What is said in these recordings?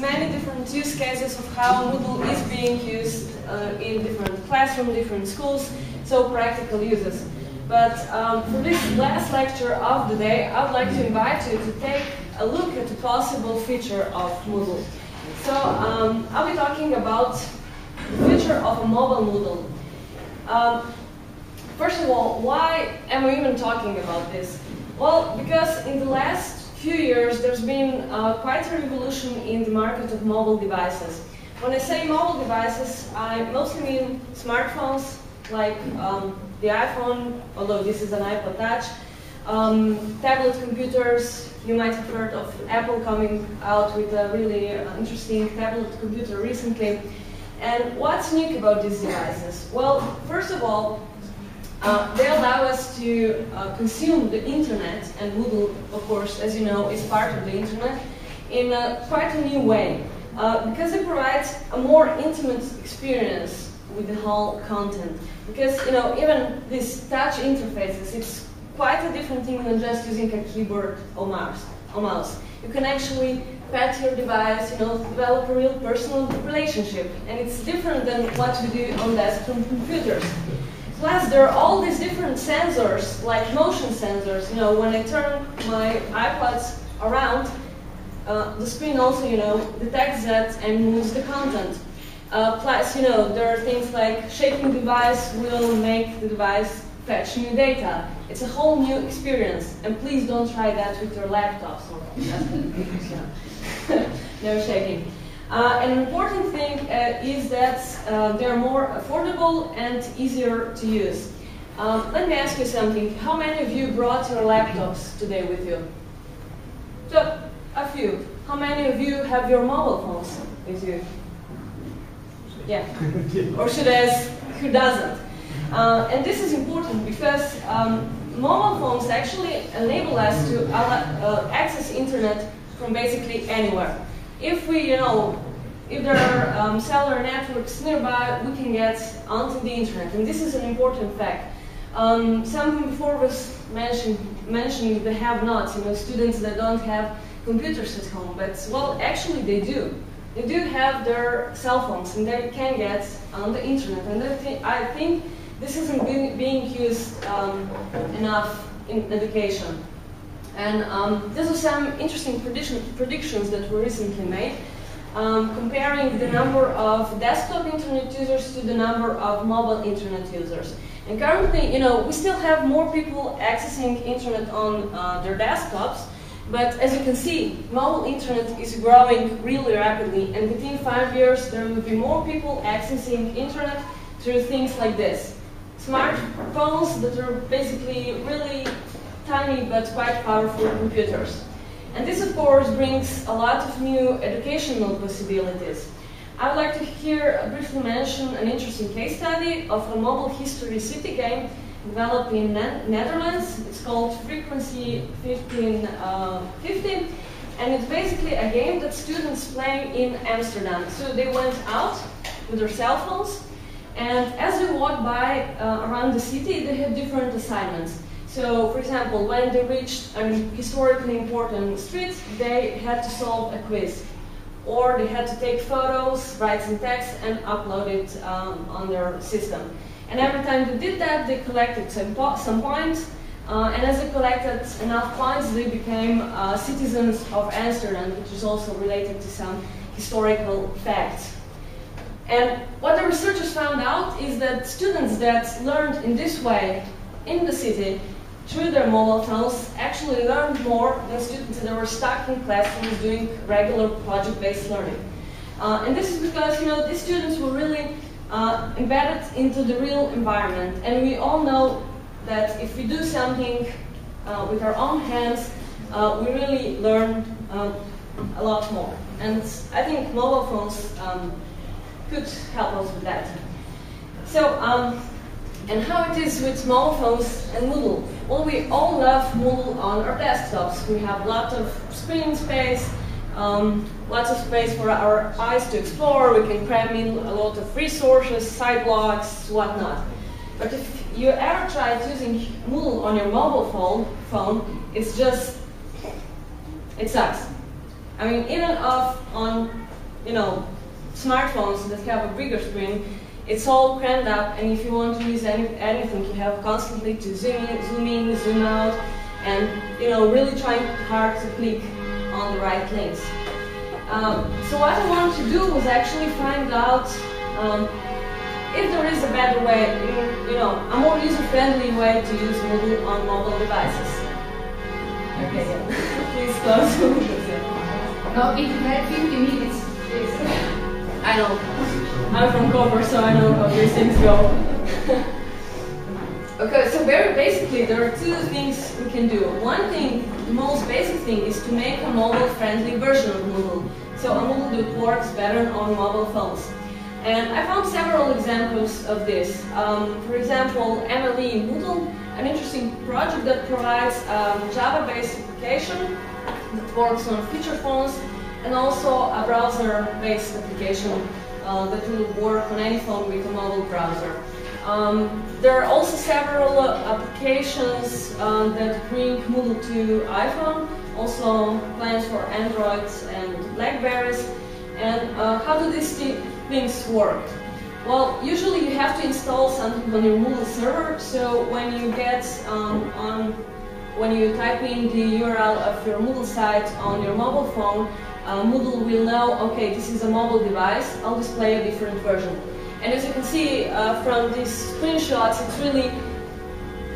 many different use cases of how Moodle is being used in different classrooms, different schools, so practical uses. But for this last lecture of the day, I'd like to invite you to take a look at the possible future of Moodle. So I'll be talking about the future of a mobile Moodle. First of all, why am I even talking about this? Well, because in the last few years there's been quite a revolution in the market of mobile devices. When I say mobile devices, I mostly mean smartphones like the iPhone, although this is an iPod Touch, tablet computers. You might have heard of Apple coming out with a really interesting tablet computer recently. And what's unique about these devices? Well, first of all, they allow us to consume the internet, and Moodle, of course, as you know, is part of the internet, in a quite a new way, because it provides a more intimate experience with the whole content. Because, you know, even these touch interfaces, it's quite a different thing than just using a keyboard or mouse. You can actually pet your device, you know, develop a real personal relationship, and it's different than what we do on desktop computers. Plus, there are all these different sensors, like motion sensors. You know, when I turn my iPods around, the screen also, you know, detects that and moves the content. Plus, you know, there are things like shaking device will make the device fetch new data. It's a whole new experience, and please don't try that with your laptops or something. No shaking. An important thing is that they're more affordable and easier to use. Let me ask you something. How many of you brought your laptops today with you? So, a few. How many of you have your mobile phones with you? Yeah. Or should I ask who doesn't? And this is important because mobile phones actually enable us to access internet from basically anywhere. If we, you know, if there are cellular networks nearby, we can get onto the internet, and this is an important fact. Something before was mentioning the have-nots, you know, students that don't have computers at home, but well, actually they do. They do have their cell phones, and they can get on the internet. And I think this isn't being used enough in education. And these are some interesting predictions that were recently made, comparing the number of desktop internet users to the number of mobile internet users. And currently, you know, we still have more people accessing internet on their desktops, but as you can see, mobile internet is growing really rapidly, and within 5 years there will be more people accessing internet through things like this. Smartphones that are basically really tiny but quite powerful computers. And this, of course, brings a lot of new educational possibilities. I would like to here briefly mention an interesting case study of a mobile history city game developed in the Netherlands. It's called Frequency 1550, and it's basically a game that students play in Amsterdam. So they went out with their cell phones, and as they walked by around the city, they had different assignments. So, for example, when they reached an historically important street, they had to solve a quiz. Or they had to take photos, write some text, and upload it on their system. And every time they did that, they collected some points. And as they collected enough points, they became citizens of Amsterdam, which is also related to some historical facts. And what the researchers found out is that students that learned in this way in the city through their mobile phones actually learned more than students that were stuck in classrooms doing regular project-based learning. And this is because, you know, these students were really embedded into the real environment. And we all know that if we do something with our own hands, we really learn a lot more. And I think mobile phones could help us with that. So. And how it is with mobile phones and Moodle? Well, we all love Moodle on our desktops. We have lots of screen space, lots of space for our eyes to explore. We can cram in a lot of resources, side blocks, whatnot. But if you ever tried using Moodle on your mobile phone, it sucks. I mean, even on, you know, smartphones that have a bigger screen, it's all crammed up, and if you want to use anything, you have constantly to zoom in, zoom out, and, you know, really trying hard to click on the right links. So what I wanted to do was actually find out if there is a better way, you know, a more user-friendly way to use Moodle on mobile devices. Okay, please close. No, if you had 50 minutes, please. I know. I'm from Koper, so I know how these things go. Okay, so very basically, there are two things we can do. One thing, the most basic thing, is to make a mobile-friendly version of Moodle. So a Moodle that works better on mobile phones. And I found several examples of this. For example, MLE Moodle, an interesting project that provides a Java-based application that works on feature phones, and also a browser-based application that will work on any phone with a mobile browser. There are also several applications that bring Moodle to iPhone, also plans for Androids and Blackberries. And how do these things work? Well, usually you have to install something on your Moodle server, so when you get when you type in the URL of your Moodle site on your mobile phone, Moodle will know, okay, this is a mobile device, I'll display a different version. And as you can see from these screenshots, it's really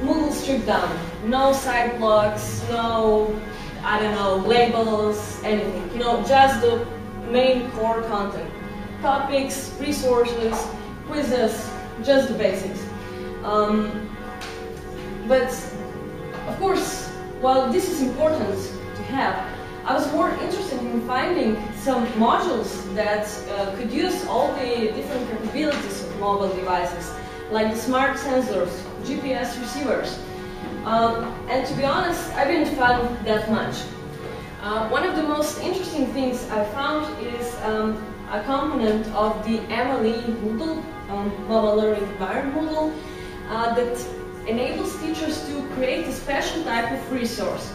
Moodle stripped down. No side blocks, no, I don't know, labels, anything. You know, just the main core content. Topics, resources, quizzes, just the basics. But of course, while this is important to have, I was more interested in finding some modules that could use all the different capabilities of mobile devices, like the smart sensors, GPS receivers. And to be honest, I didn't find that much. One of the most interesting things I found is a component of the MLE Moodle, Mobile Learning Environment Moodle, that enables teachers to create a special type of resource.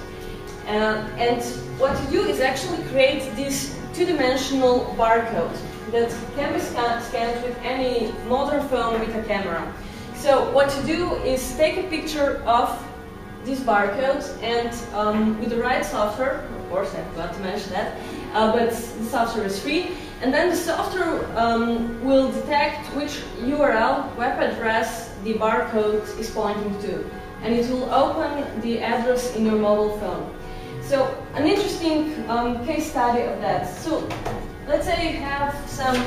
And what you do is actually create this two-dimensional barcode that can be scanned with any modern phone with a camera. So what you do is take a picture of this barcode, and with the right software, of course I forgot to mention that, but the software is free, and then the software will detect which URL, web address, the barcode is pointing to, and it will open the address in your mobile phone. So an interesting case study of that. So let's say you have some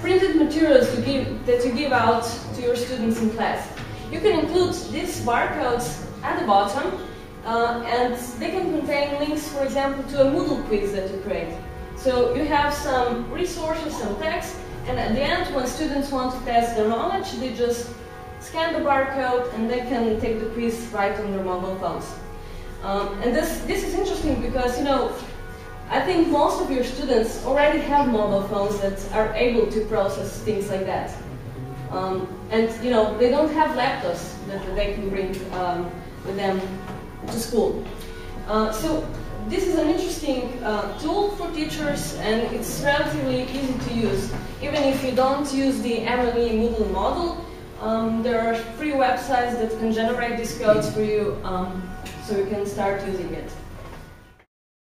printed materials to give, that you give out to your students in class. You can include these barcodes at the bottom, and they can contain links, for example, to a Moodle quiz that you create. So you have some resources, some text, and at the end, when students want to test their knowledge, they just scan the barcode and they can take the quiz right on their mobile phones. And this is interesting because, you know, I think most of your students already have mobile phones that are able to process things like that. And, you know, they don't have laptops that they can bring with them to school. So this is an interesting tool for teachers, and it's relatively easy to use. Even if you don't use the MLE Moodle model, there are free websites that can generate these codes for you, so you can start using it.